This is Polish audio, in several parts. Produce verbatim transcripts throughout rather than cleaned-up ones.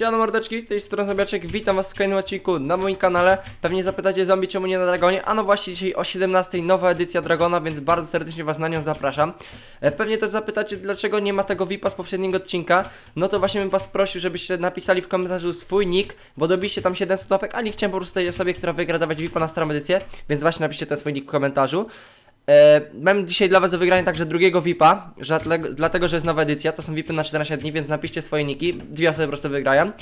Siema mordeczki, z tej strony Zombiaczek, witam was w kolejnym odcinku na moim kanale. Pewnie zapytacie zombie czemu nie na Dragonie, a no właśnie dzisiaj o siedemnastej nowa edycja Dragona, więc bardzo serdecznie was na nią zapraszam. Pewnie też zapytacie dlaczego nie ma tego V I P-a z poprzedniego odcinka. No to właśnie bym was prosił, żebyście napisali w komentarzu swój nick, bo dobiliście tam siedemset łapek, a nie chciałem po prostu tej osobie, która wygra, dawać V I P-a na starą edycję, więc właśnie napiszcie ten swój nick w komentarzu. Mam dzisiaj dla was do wygrania także drugiego V I P-a, dlatego że jest nowa edycja, to są V I P-y na czternaście dni, więc napiszcie swoje niki, dwie osoby po prostu wygrają.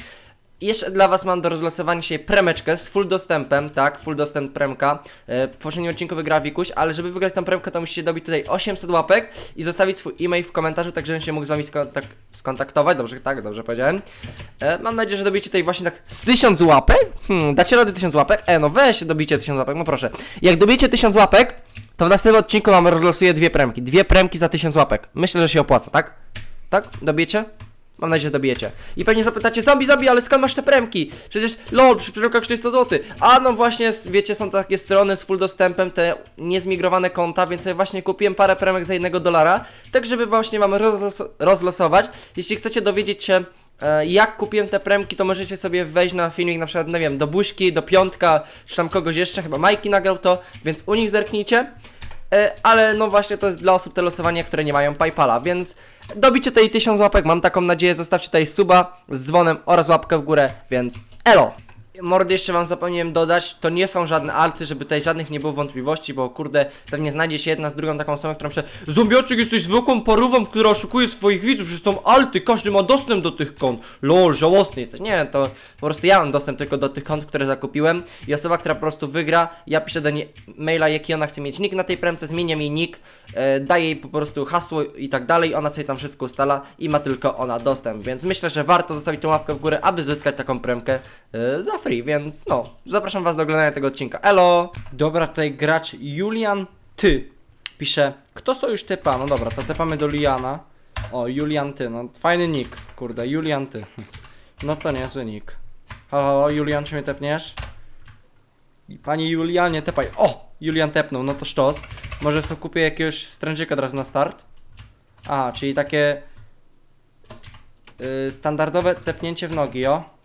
I jeszcze dla was mam do rozlosowania dzisiaj premeczkę z full dostępem, tak, full dostęp premka. W poprzednim odcinku wygra Vikuś, ale żeby wygrać tą premkę to musicie dobić tutaj osiemset łapek i zostawić swój e-mail w komentarzu, tak żebym się mógł z wami skontak skontaktować, dobrze, tak, dobrze powiedziałem. E, mam nadzieję, że dobicie tutaj właśnie tak z tysiąc łapek, hmm, dacie radę tysiąc łapek, e no weź, dobicie tysiąc łapek, no proszę. Jak dobicie tysiąc łapek, to w następnym odcinku mam rozlosuję dwie premki, dwie premki za tysiąc łapek, myślę, że się opłaca, tak? Tak, dobijecie? Mam nadzieję, że dobijecie. I pewnie zapytacie, zombie, zombie, ale skąd masz te premki? Przecież, lol, przy premkach czterysta złotych. A no właśnie, wiecie, są takie strony z full dostępem, te niezmigrowane konta, więc sobie właśnie kupiłem parę premek za jednego dolara. Tak, żeby właśnie mam rozlos rozlosować. Jeśli chcecie dowiedzieć się, e, jak kupiłem te premki, to możecie sobie wejść na filmik, na przykład, nie wiem, do Buźki, do Piątka, czy tam kogoś jeszcze, chyba Majki nagrał to, więc u nich zerknijcie. Ale no właśnie to jest dla osób te losowania, które nie mają PayPala, więc dobicie tej tysiąc łapek, mam taką nadzieję, zostawcie tutaj suba z dzwonem oraz łapkę w górę, więc elo! Mordy, jeszcze wam zapomniałem dodać, to nie są żadne alty, żeby tutaj żadnych nie było wątpliwości, bo kurde, pewnie znajdzie się jedna z drugą taką osobą, która myśli, Zombiaczek, jesteś zwykłą parówą, która oszukuje swoich widzów, przecież są alty, każdy ma dostęp do tych kont, lol, żałosny jesteś. Nie, to po prostu ja mam dostęp tylko do tych kont, które zakupiłem i osoba, która po prostu wygra, ja piszę do niej maila, jaki ona chce mieć nick na tej premce, zmieniam jej nick, e, daję jej po prostu hasło i tak dalej, ona sobie tam wszystko ustala i ma tylko ona dostęp, więc myślę, że warto zostawić tą łapkę w górę, aby zyskać taką premkę e, za free, więc no, zapraszam was do oglądania tego odcinka, elo! Dobra, tutaj gracz Julian, ty pisze, kto są już typa? No dobra, to typamy do Juliana. O, Julian, ty, no fajny nick, kurde, Julian, ty. No to nie niezły nick. Halo, halo, Julian, czy mnie tepniesz? Panie Julianie, tepaj. O! Julian tepnął, no to sztos. Może sobie kupię jakiegoś stręczyka teraz na start. A, czyli takie yy, standardowe tepnięcie w nogi, o.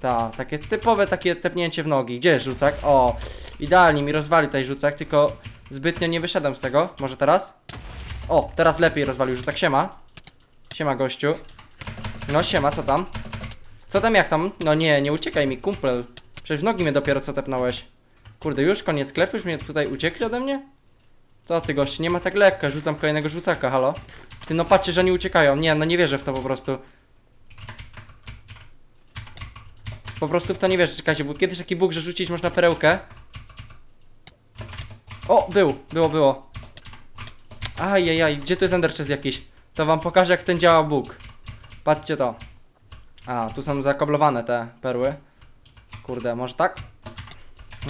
Ta, takie typowe takie tepnięcie w nogi. Gdzie jest rzucak? O, idealnie mi rozwalił tutaj rzucak, tylko zbytnio nie wyszedłem z tego. Może teraz? O, teraz lepiej rozwalił rzucak, siema. Siema gościu. No siema, co tam? Co tam, jak tam? No nie, nie uciekaj mi kumpel. Przecież w nogi mnie dopiero co tepnąłeś. Kurde, już koniec sklepu, już mnie tutaj uciekli ode mnie? Co ty gości, nie ma tak lekko, rzucam kolejnego rzucaka, halo. Ty no patrzcie, że oni uciekają, nie, no nie wierzę w to po prostu. Po prostu w to nie wierzę, czekajcie, był kiedyś taki bóg, że rzucić można perełkę. O, był, było, było. Ajajaj, gdzie tu jest ender chest jakiś? To wam pokażę, jak ten działa bóg. Patrzcie to. A, tu są zakoblowane te perły. Kurde, może tak?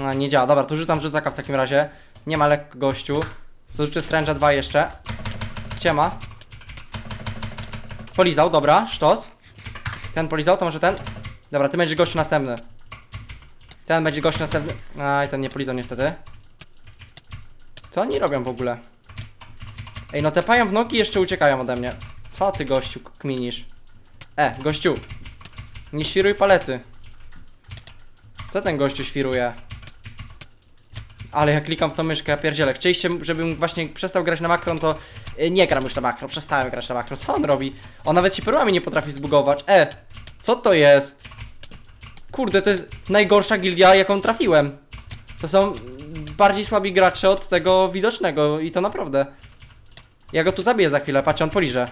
A, nie działa, dobra, to rzucam rzucaka w takim razie. Nie ma lekko gościu. Zrzucę stręża dwa jeszcze. Ciema. Polizał, dobra, sztos. Ten polizał, to może ten? Dobra, ty będziesz gościu następny. Ten będzie gościu następny. Aj, ten nie polizał niestety. Co oni robią w ogóle? Ej, no tepają w nogi i jeszcze uciekają ode mnie. Co ty gościu kminisz? E, gościu, nie świruj palety. Co ten gościu świruje? Ale ja klikam w tą myszkę, ja pierdzielę. Chcieliście, żebym właśnie przestał grać na makron, to nie gram już na makro, przestałem grać na makro. Co on robi? On nawet się perłami nie potrafi zbugować. E, co to jest? Kurde, to jest najgorsza gildia, jaką trafiłem. To są bardziej słabi gracze od tego widocznego i to naprawdę. Ja go tu zabiję za chwilę, patrzę, on poliże.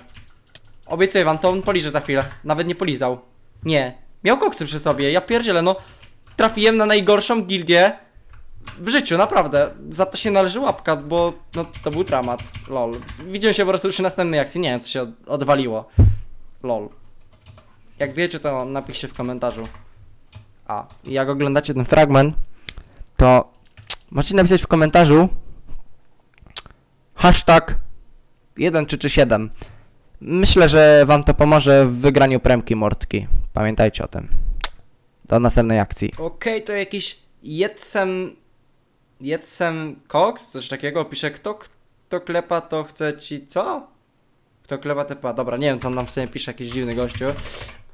Obiecuję wam, to on poliże za chwilę. Nawet nie polizał. Nie, miał koksy przy sobie, ja pierdzielę, no. Trafiłem na najgorszą gildię w życiu, naprawdę. Za to się należy łapka, bo no to był dramat, lol. Widzimy się po prostu przy następnej akcji, nie wiem co się odwaliło. Lol. Jak wiecie, to napiszcie w komentarzu. A jak oglądacie ten fragment, to możecie napisać w komentarzu hashtag jeden trzy trzy siedem. Myślę, że wam to pomoże w wygraniu premki mordki. Pamiętajcie o tym. Do następnej akcji. Okej, okay, to jakiś Jedzem... Jedzem Koks? Coś takiego? Pisze, kto, kto klepa, to chce ci co? Kto klepa, tepa. Dobra, nie wiem, co on nam w sumie pisze, jakiś dziwny gościu.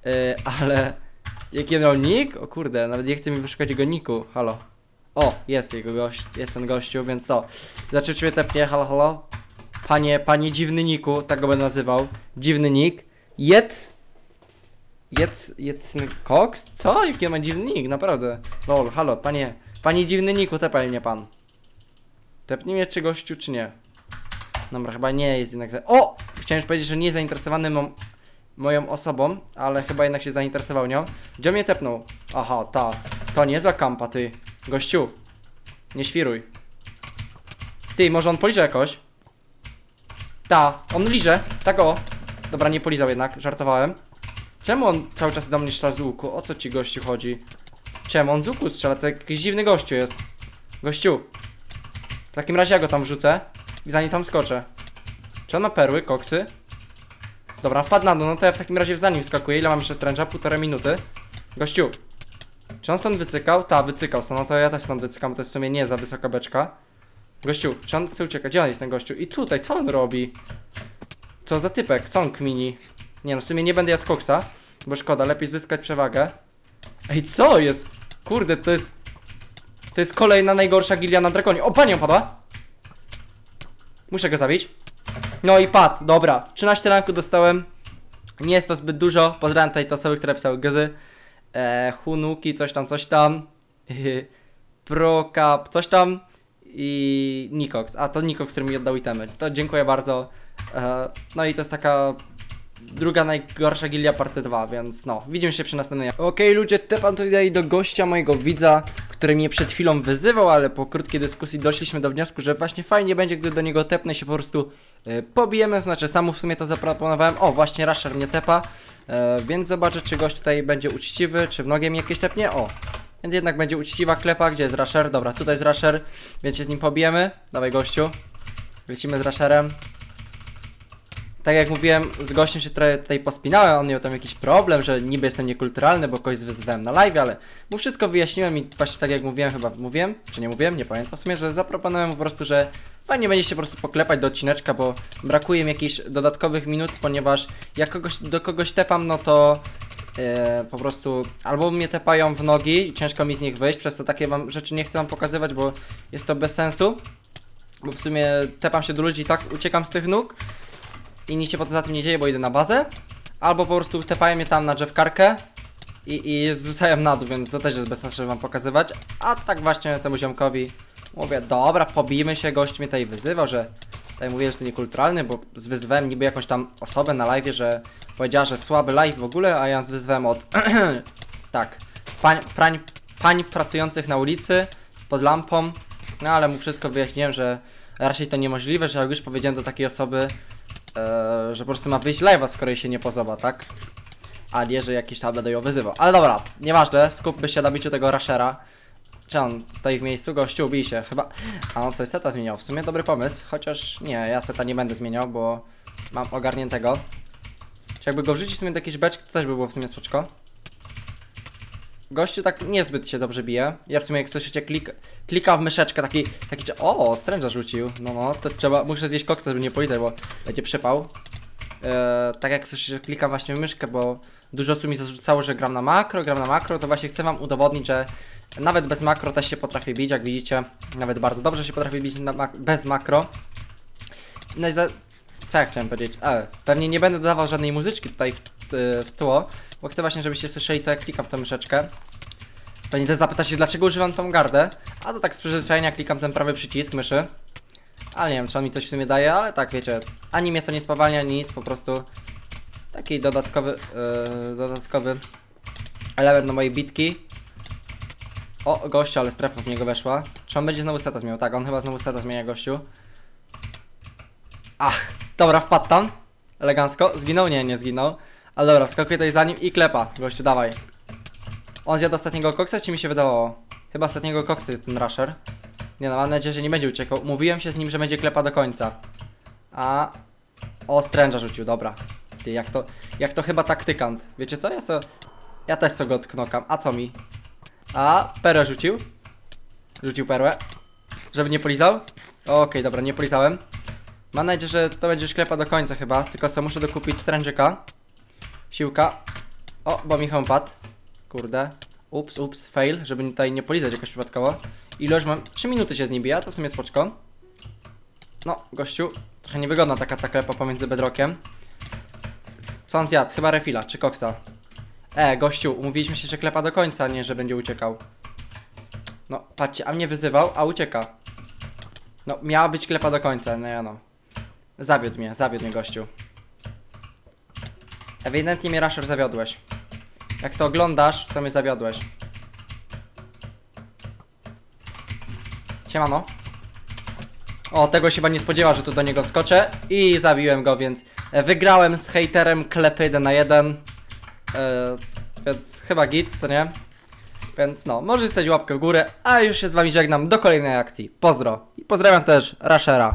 Yy, ale... Jaki rolnik? O kurde, nawet nie chce mi wyszukać jego niku. Halo. O, jest jego gość, jest ten gościu, więc co? Zaczął ciebie tepnie, halo, halo. Panie, panie dziwny niku, tak go będę nazywał. Dziwny nick. Jedz... Jedz... Jedz... Koks? Co? Jaki ma dziwny nick, naprawdę. Lol, halo, panie... Panie dziwny niku, tepaj mnie pan. Tepnij mnie czy gościu, czy nie? Dobra, chyba nie jest jednak... O! Chciałem już powiedzieć, że nie jest zainteresowany mą... moją osobą, ale chyba jednak się zainteresował nią. Gdzie mnie tepnął? Aha, ta. To nie jest dla kampa, ty. Gościu. Nie świruj. Ty, może on poliże jakoś? Ta, on liże. Tak o. Dobra, nie polizał jednak, żartowałem. Czemu on cały czas do mnie strzela z łuku? O co ci gościu chodzi? Czemu on z łuku strzela? To jakiś dziwny gościu jest. Gościu. W takim razie ja go tam wrzucę i za nim tam skoczę. Czy on ma perły, koksy? Dobra, wpadł na dół, no to ja w takim razie za nim skakuję. Ile mam jeszcze stręcza? Półtorej minuty. Gościu. Czy on stąd wycykał? Ta, wycykał stąd, no to ja też stąd wycykam, to jest w sumie nie za wysoka beczka. Gościu, czy on chce uciekać? Gdzie on jest ten gościu? I tutaj, co on robi? Co za typek? Co on kmini? Nie no, w sumie nie będę jadł koksa, bo szkoda, lepiej zyskać przewagę. Ej, co jest? Kurde, to jest... To jest kolejna najgorsza gilia na Dragonie. O, panią padła! Muszę go zabić. No i padł, dobra. trzynaście ranku dostałem. Nie jest to zbyt dużo. Pozdrawiam tutaj te osoby, które pisały gezy. Eee, Hunuki, coś tam, coś tam. Prokap, coś tam. I Nikox. A to Nikox, który mi oddał itemy. To dziękuję bardzo. Eee, no i to jest taka... Druga najgorsza gilia part dwa, więc no, widzimy się przy następnej. Okej okay, ludzie, tepam tutaj do gościa mojego widza, który mnie przed chwilą wyzywał, ale po krótkiej dyskusji doszliśmy do wniosku, że właśnie fajnie będzie, gdy do niego tepnę się po prostu yy, pobijemy, znaczy samu w sumie to zaproponowałem. O, właśnie Rasher mnie tepa, yy, więc zobaczę, czy gość tutaj będzie uczciwy, czy w nogę mi jakieś tepnie, o. Więc jednak będzie uczciwa klepa, gdzie jest Rasher, dobra, tutaj jest Rasher, więc się z nim pobijemy. Dawaj gościu, lecimy z Rasherem. Tak jak mówiłem, z gościem się trochę tutaj pospinałem, on miał tam jakiś problem, że niby jestem niekulturalny, bo kogoś wyzywałem na live, ale mu wszystko wyjaśniłem i właśnie tak jak mówiłem, chyba mówiłem, czy nie mówiłem, nie pamiętam, w sumie, że zaproponowałem po prostu, że fajnie będzie się po prostu poklepać do odcineczka, bo brakuje mi jakichś dodatkowych minut, ponieważ jak kogoś, do kogoś tepam, no to yy, po prostu albo mnie tepają w nogi i ciężko mi z nich wyjść, przez to takie wam rzeczy nie chcę wam pokazywać, bo jest to bez sensu, bo w sumie tepam się do ludzi i tak uciekam z tych nóg. I nic się potem za tym nie dzieje, bo idę na bazę. Albo po prostu tepają mnie tam na drzewkarkę i, i zrzucają na dół, więc to też jest bez sensu, żeby wam pokazywać. A tak właśnie temu ziomkowi mówię, dobra, pobijmy się, gość mnie tutaj wyzywał, że tutaj mówię, że jestem niekulturalny, bo zwyzwałem niby jakąś tam osobę na live'ie, że powiedziała, że słaby live w ogóle, a ja zwyzwałem od tak, pań, prań, pań pracujących na ulicy pod lampą. No ale mu wszystko wyjaśniłem, że raczej to niemożliwe, że jak już powiedziałem do takiej osoby, Eee, że po prostu ma wyjść live'a, skoro jej się nie podoba, tak? A nie, że jakiś tablet ją wyzywał. Ale dobra, nieważne, skupmy się na biciu tego Rashera. Czy on stoi w miejscu? Gościu, bij się, chyba. A on sobie seta zmieniał, w sumie dobry pomysł. Chociaż nie, ja seta nie będę zmieniał, bo mam ogarniętego. Czy jakby go wrzucić w sumie do jakiejś beczki, to też by było w sumie spoczko. Gościu tak niezbyt się dobrze bije. Ja w sumie jak słyszycie klik, klika w myszeczkę, taki, taki o, stręcz zarzucił. No no, to trzeba, muszę zjeść koksa, żeby nie polizać, bo będzie przypał. Eee, tak jak słyszycie, klikam właśnie w myszkę, bo dużo osób mi zarzucało, że gram na makro, gram na makro. To właśnie chcę wam udowodnić, że nawet bez makro też się potrafię bić, jak widzicie. Nawet bardzo dobrze się potrafię bić na mak bez makro. No i za... Co ja chciałem powiedzieć? E, pewnie nie będę dodawał żadnej muzyczki tutaj w, w tło, bo chcę właśnie, żebyście słyszeli to, jak klikam w tę myszeczkę. Pewnie też zapytacie, dlaczego używam tą gardę, a to tak z przyzwyczajenia klikam ten prawy przycisk myszy. Ale nie wiem, czy on mi coś w sumie daje, ale tak, wiecie, ani mnie to nie spawalnia, ani nic, po prostu taki dodatkowy, yy, dodatkowy element do mojej bitki. O, gościu, ale strefa w niego weszła. Czy on będzie znowu seta zmieniał? Tak, on chyba znowu seta zmienia, gościu. Ach, dobra, wpadł tam. Elegancko. Zginął? Nie, nie zginął. Ale dobra, skakuję tutaj za nim i klepa. Gościu, dawaj. On zjadł ostatniego koksa, czy mi się wydawało? Chyba ostatniego koksy ten Rasher. Nie no, mam nadzieję, że nie będzie uciekał. Mówiłem się z nim, że będzie klepa do końca. A... O, stręża rzucił, dobra. Ty, jak to... Jak to chyba taktykant. Wiecie co? Ja so... Ja też sobie go odknokam. A co mi? A, perę rzucił. Rzucił perłę. Żeby nie polizał? Okej, okay, dobra, nie polizałem. Mam nadzieję, że to będzie już klepa do końca chyba. Tylko co, muszę dokupić strężyka. Siłka. O, bo mi hełm padł. Kurde. Ups, ups, fail, żeby tutaj nie polizać jakoś przypadkowo. Ilość mam... trzy minuty się z nim bija, to w sumie spoczko. No, gościu. Trochę niewygodna taka ta klepa pomiędzy bedrockiem. Co on zjadł? Chyba refila, czy koksa. E, gościu, umówiliśmy się, że klepa do końca, nie, że będzie uciekał. No, patrzcie, a mnie wyzywał, a ucieka. No, miała być klepa do końca, no ja no. Zawiódł mnie, zawiódł mnie gościu. Ewidentnie mnie, Rasher, zawiodłeś. Jak to oglądasz, to mnie zawiodłeś. Siemano. O, tego się chyba nie spodziewa, że tu do niego wskoczę. I zabiłem go, więc wygrałem z hejterem klepy jeden na jeden. Yy, więc chyba git, co nie? Więc no, może zostawić łapkę w górę, a już się z wami żegnam do kolejnej akcji. Pozdro. I pozdrawiam też Rashera.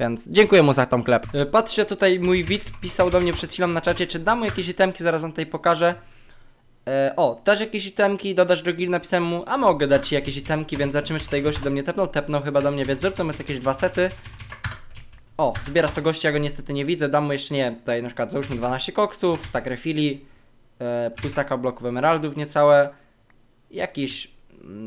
Więc dziękuję mu za tą klep. Yy, patrzcie, tutaj mój widz pisał do mnie przed chwilą na czacie, czy dam mu jakieś itemki, zaraz wam tutaj pokażę. O, dasz jakieś itemki, dodasz do gil, napisałem mu, a mogę dać ci jakieś itemki, więc zobaczymy, czy tej gości do mnie tepną, tepną chyba do mnie, więc zróbmy to jakieś dwa sety. O, zbiera to gości, ja go niestety nie widzę, dam mu jeszcze, nie, tutaj na przykład załóżmy dwanaście koksów, stack refili, e, pół stacka bloków emeraldów niecałe, jakiś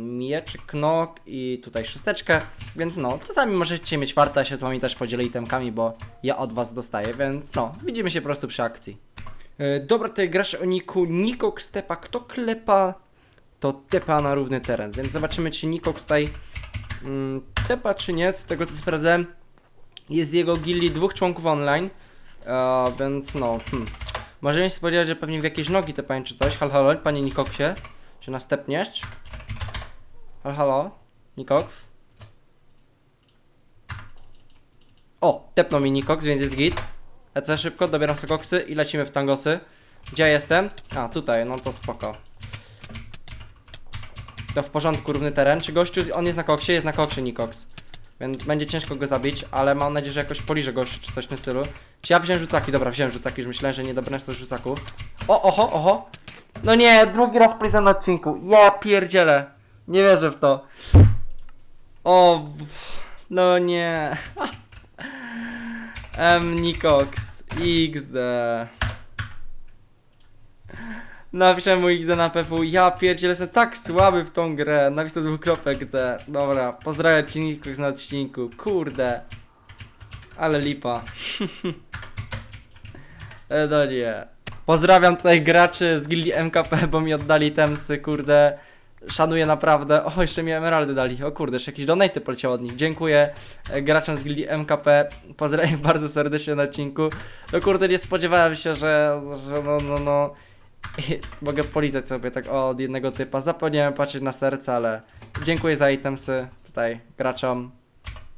mieczyk, knok i tutaj szósteczkę, więc no, czasami możecie mieć warta, ja się z wami też podzielę itemkami, bo ja od was dostaję, więc no, widzimy się po prostu przy akcji. Dobra, tutaj grasz o niku Nikox tepa, kto klepa, to tepa na równy teren, więc zobaczymy, czy Nikox tutaj mm, tepa czy nie, z tego co sprawdzałem jest z jego gili dwóch członków online, uh, więc no, hmm. możemy się spodziewać, że pewnie w jakieś nogi tepań czy coś. Halo, halo, panie Nikoxie, czy następniesz? Halo, halo, Nikox. O, tepnął mi Nikox, więc jest git. E C szybko, dobieram sobie koksy i lecimy w tangosy. Gdzie ja jestem? A, tutaj, no to spoko. To w porządku, równy teren. Czy gościu, on jest na koksie? Jest na koksie Nikox. Więc będzie ciężko go zabić, ale mam nadzieję, że jakoś poliżę gościu czy coś w tym stylu. Czy ja wziąłem rzucaki? Dobra, wziąłem rzucaki, już myślałem, że nie dobrałem z rzucaków. O, oho, oho. No nie, drugi raz prison na odcinku. Ja pierdzielę. Nie wierzę w to. O, no nie. M. Nikox X D. Napiszę mu X D na P W. Ja pierdzielę, jestem tak słaby w tą grę. Napisał dwukropek D. Dobra, pozdrawiam ci Nikox na odcinku. Kurde. Ale lipa. e, no nie. Pozdrawiam tutaj graczy z gildii M K P, bo mi oddali temsy, kurde. Szanuję naprawdę. O, jeszcze mi emeraldy dali. O kurde, jeszcze jakieś donaty poleciało od nich. Dziękuję graczom z gildii M K P. Pozdrawiam bardzo serdecznie na odcinku. No kurde, nie spodziewałem się, że, że no, no, no. Mogę polizać sobie tak od jednego typa. Zapomniałem patrzeć na serce, ale dziękuję za itemsy tutaj graczom.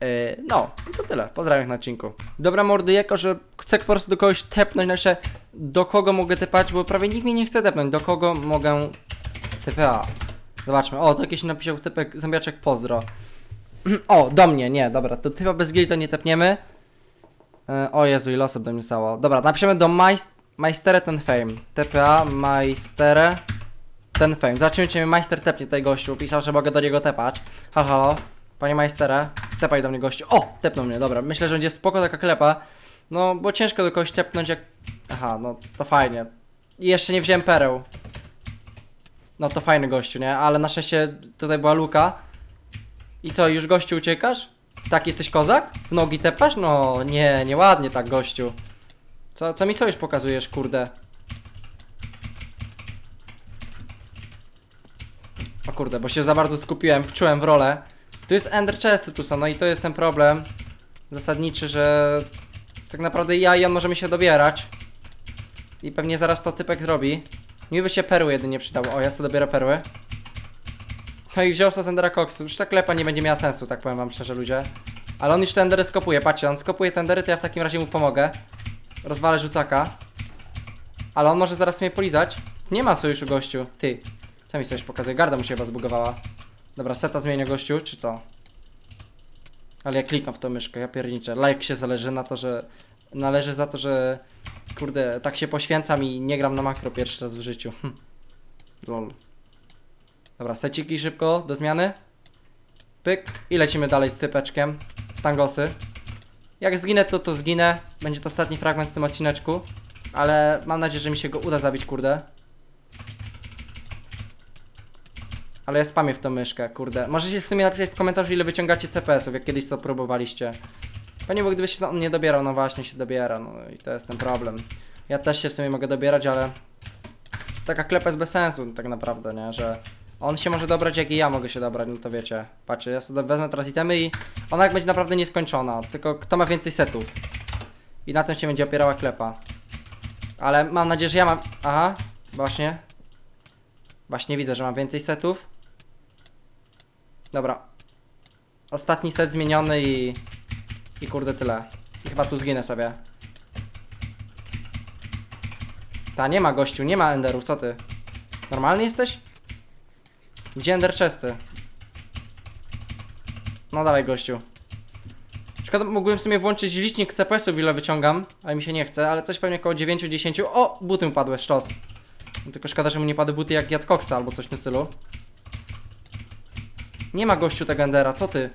Yy, no, i to tyle. Pozdrawiam na odcinku. Dobra mordy, jako że chcę po prostu do kogoś tepnąć, znaczy do kogo mogę tepać, bo prawie nikt mi nie chce tepnąć. Do kogo mogę T P A? Zobaczmy, o, to jakiś napisał typek Zombiaczek, pozdro. O, do mnie, nie, dobra, to chyba bez gili to nie tepniemy. e, O Jezu, ile osób do mnie stało. Dobra, napiszemy do majst Majstere Ten Fame T P A, Majstere Ten Fame. Zobaczymy, czy mnie majster tepnie tutaj gościu. Pisał, że mogę do niego tepać. Halo, halo, panie majstere, tepaj do mnie gościu. O, tepnął mnie, dobra, myślę, że będzie spoko taka klepa. No, bo ciężko do kogoś tepnąć jak... Aha, no, to fajnie. I jeszcze nie wziąłem pereł. No to fajny gościu, nie? Ale na szczęście tutaj była luka. I co, już gościu uciekasz? Tak, jesteś kozak? W nogi tepasz? No nie, nieładnie tak gościu. Co, co mi sobie już pokazujesz, kurde? O kurde, bo się za bardzo skupiłem, wczułem w rolę. Tu jest ender chesty, tu są, no i to jest ten problem zasadniczy, że tak naprawdę ja i on możemy się dobierać. I pewnie zaraz to typek zrobi. Mi by się perły jedynie przydało. O, ja sobie dobiorę perły. No i wziął to z endera koksu. Już ta klepa nie będzie miała sensu, tak powiem wam szczerze, ludzie. Ale on już te endery skopuje, patrzcie, on skopuje te endery, to ja w takim razie mu pomogę. Rozwalę rzucaka. Ale on może zaraz mnie polizać. Nie ma sojuszu, gościu, ty. Co mi coś pokazuje? Garda mu się chyba zbugowała. Dobra, seta zmienię, gościu, czy co? Ale ja klikam w tą myszkę, ja pierniczę. Like się zależy na to, że... Należy za to, że... Kurde, tak się poświęcam i nie gram na makro pierwszy raz w życiu. Hm. Lol. Dobra, seciki szybko, do zmiany. Pyk. I lecimy dalej z typeczkiem. W tangosy. Jak zginę, to to zginę. Będzie to ostatni fragment w tym odcineczku. Ale mam nadzieję, że mi się go uda zabić, kurde. Ale ja spamię w tą myszkę, kurde. Możecie w sumie napisać w komentarzu, ile wyciągacie C P S ów, jak kiedyś to próbowaliście. Panie, bo gdyby się on nie dobierał, no właśnie się dobiera, no i to jest ten problem. Ja też się w sumie mogę dobierać, ale taka klepa jest bez sensu tak naprawdę, nie? Że on się może dobrać, jak i ja mogę się dobrać, no to wiecie. Patrzcie, ja sobie wezmę teraz itemy i ona jak będzie naprawdę nieskończona, tylko kto ma więcej setów. I na tym się będzie opierała klepa. Ale mam nadzieję, że ja mam... Aha, właśnie. Właśnie widzę, że mam więcej setów. Dobra. Ostatni set zmieniony i... I kurde tyle. I chyba tu zginę sobie. Ta, nie ma gościu, nie ma enderów, co ty? Normalny jesteś? Gdzie ender chesty? No dawaj gościu. Szkoda, mógłbym w sumie włączyć licznik C P S ów, ile wyciągam. Ale mi się nie chce, ale coś pewnie około dziewięć dziesięć. O, buty mu padły, sztos. No, tylko szkoda, że mu nie padły buty jak Jadkoksa albo coś w tym stylu. Nie ma gościu tego endera, co ty?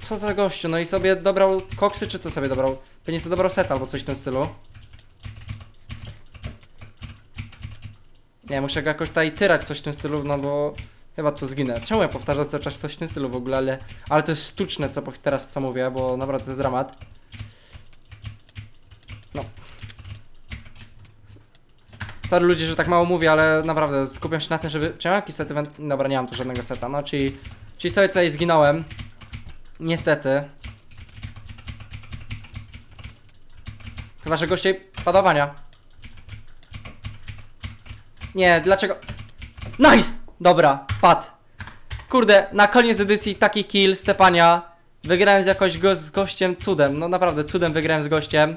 Co za gościu, no i sobie dobrał koksy, czy co sobie dobrał? Pewnie sobie dobrał seta albo coś w tym stylu. Nie, muszę go jakoś tutaj tyrać coś w tym stylu, no bo chyba to zginę. Czemu ja powtarzam cały czas coś w tym stylu w ogóle, ale, ale to jest sztuczne co teraz co mówię, bo naprawdę to jest dramat. No. Sorry ludzie, że tak mało mówię, ale naprawdę skupiam się na tym, żeby... Czy ja mam jakiś set? Dobra, nie mam tu żadnego seta, no czyli... Czyli sobie tutaj zginąłem. Niestety. Chyba, że goście padowania. Nie, dlaczego? Nice! Dobra, padł. Kurde, na koniec edycji taki kill Stepania. Wygrałem z jakoś go z gościem cudem. No naprawdę, cudem wygrałem z gościem.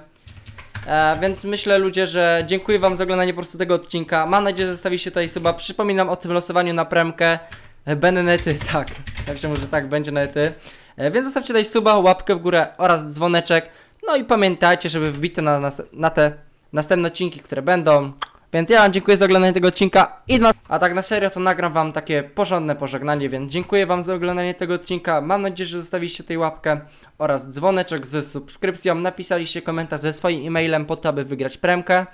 E, więc myślę ludzie, że dziękuję wam za oglądanie po prostu tego odcinka. Mam nadzieję, że zostawiliście tutaj suba. Przypominam o tym losowaniu na premkę. Będę na ety, tak. Także może tak, będzie na ety. Więc zostawcie tutaj suba, łapkę w górę oraz dzwoneczek. No i pamiętajcie, żeby wbite na, na, na te następne odcinki, które będą. Więc ja wam dziękuję za oglądanie tego odcinka. I na... A tak na serio to nagram wam takie porządne pożegnanie, więc dziękuję wam za oglądanie tego odcinka. Mam nadzieję, że zostawiliście tutaj łapkę oraz dzwoneczek z subskrypcją. Napisaliście komentarz ze swoim e-mailem po to, aby wygrać premkę.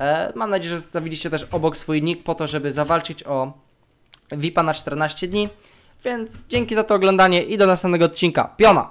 E, mam nadzieję, że zostawiliście też obok swój nick po to, żeby zawalczyć o V I P-a na czternaście dni. Więc dzięki za to oglądanie i do następnego odcinka. Piona!